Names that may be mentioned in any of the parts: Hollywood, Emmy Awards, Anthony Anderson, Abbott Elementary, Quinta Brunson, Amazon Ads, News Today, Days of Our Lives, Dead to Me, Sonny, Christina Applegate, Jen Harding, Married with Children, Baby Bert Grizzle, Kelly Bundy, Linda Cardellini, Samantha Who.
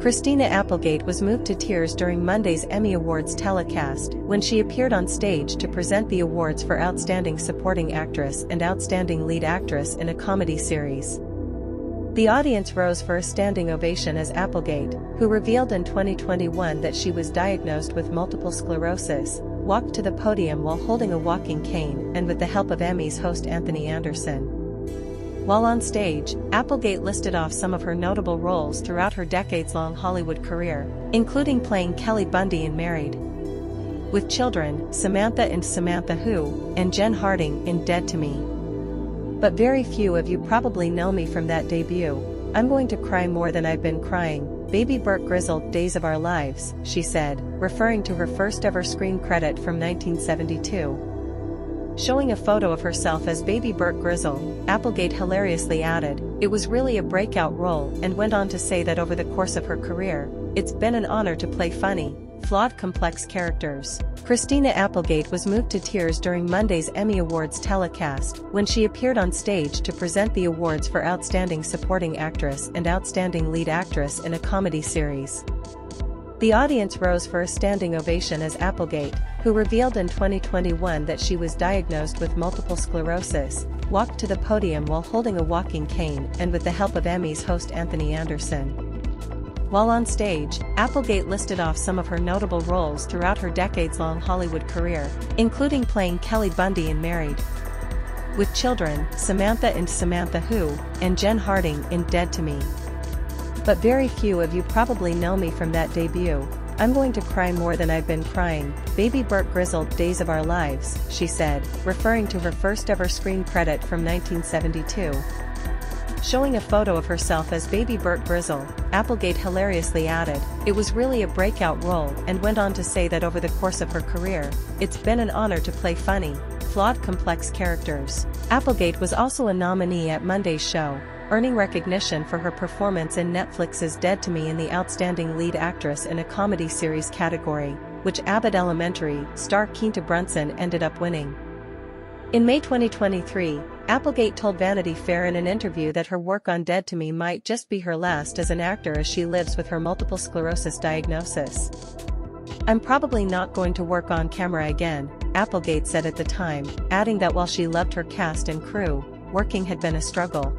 Christina Applegate was moved to tears during Monday's Emmy Awards telecast when she appeared on stage to present the awards for Outstanding Supporting Actress and Outstanding Lead Actress in a Comedy Series. The audience rose for a standing ovation as Applegate, who revealed in 2021 that she was diagnosed with multiple sclerosis, walked to the podium while holding a walking cane and with the help of Emmy's host Anthony Anderson. While on stage, Applegate listed off some of her notable roles throughout her decades-long Hollywood career, including playing Kelly Bundy in Married with Children, Samantha Who, and Jen Harding in Dead to Me. But very few of you probably know me from that debut. I'm going to cry more than I've been crying, Baby Bert Grizzle, Days of Our Lives, she said, referring to her first-ever screen credit from 1972. Showing a photo of herself as Baby Bert Grizzle, Applegate hilariously added, "It was really a breakout role," and went on to say that over the course of her career, it's been an honor to play funny, flawed, complex characters. Christina Applegate was moved to tears during Monday's Emmy Awards telecast when she appeared on stage to present the awards for Outstanding Supporting Actress and Outstanding Lead Actress in a Comedy Series. The audience rose for a standing ovation as Applegate, who revealed in 2021 that she was diagnosed with multiple sclerosis, walked to the podium while holding a walking cane and with the help of Emmy's host Anthony Anderson. While on stage, Applegate listed off some of her notable roles throughout her decades-long Hollywood career, including playing Kelly Bundy in Married with Children, Samantha Who, and Jen Harding in Dead to Me. But very few of you probably know me from that debut. I'm going to cry more than I've been crying, Baby Bert Grizzle, Days of Our Lives, she said, referring to her first-ever screen credit from 1972. Showing a photo of herself as Baby Bert Grizzle, Applegate hilariously added, "It was really a breakout role," and went on to say that over the course of her career, it's been an honor to play funny, flawed, complex characters. Applegate was also a nominee at Monday's show, earning recognition for her performance in Netflix's Dead to Me in the Outstanding Lead Actress in a Comedy Series category, which Abbott Elementary star Quinta Brunson ended up winning. In May 2023, Applegate told Vanity Fair in an interview that her work on Dead to Me might just be her last as an actor as she lives with her multiple sclerosis diagnosis. "I'm probably not going to work on camera again," Applegate said at the time, adding that while she loved her cast and crew, working had been a struggle.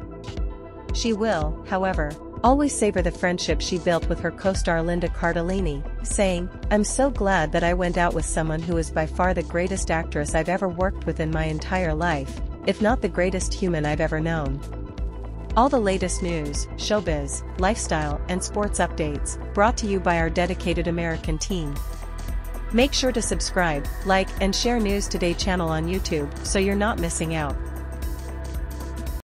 She will, however, always savor the friendship she built with her co-star Linda Cardellini, saying, "I'm so glad that I went out with someone who is by far the greatest actress I've ever worked with in my entire life, if not the greatest human I've ever known." All the latest news, showbiz, lifestyle, and sports updates, brought to you by our dedicated American team. Make sure to subscribe, like, and share News Today channel on YouTube so you're not missing out.